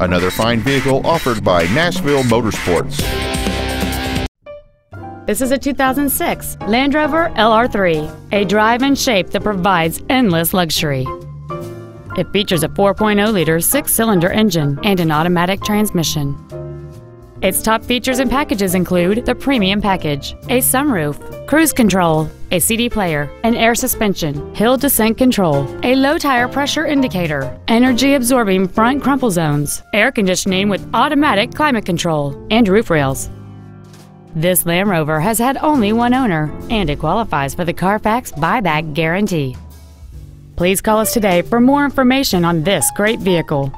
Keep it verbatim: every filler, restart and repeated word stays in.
Another fine vehicle offered by Nashville Motorsports. This is a two thousand six Land Rover L R three, a drive and shape that provides endless luxury. It features a four point oh liter six-cylinder engine and an automatic transmission. Its top features and packages include the premium package, a sunroof, cruise control, a C D player, an air suspension, hill descent control, a low tire pressure indicator, energy-absorbing front crumple zones, air conditioning with automatic climate control, and roof rails. This Land Rover has had only one owner, and it qualifies for the Carfax buyback guarantee. Please call us today for more information on this great vehicle.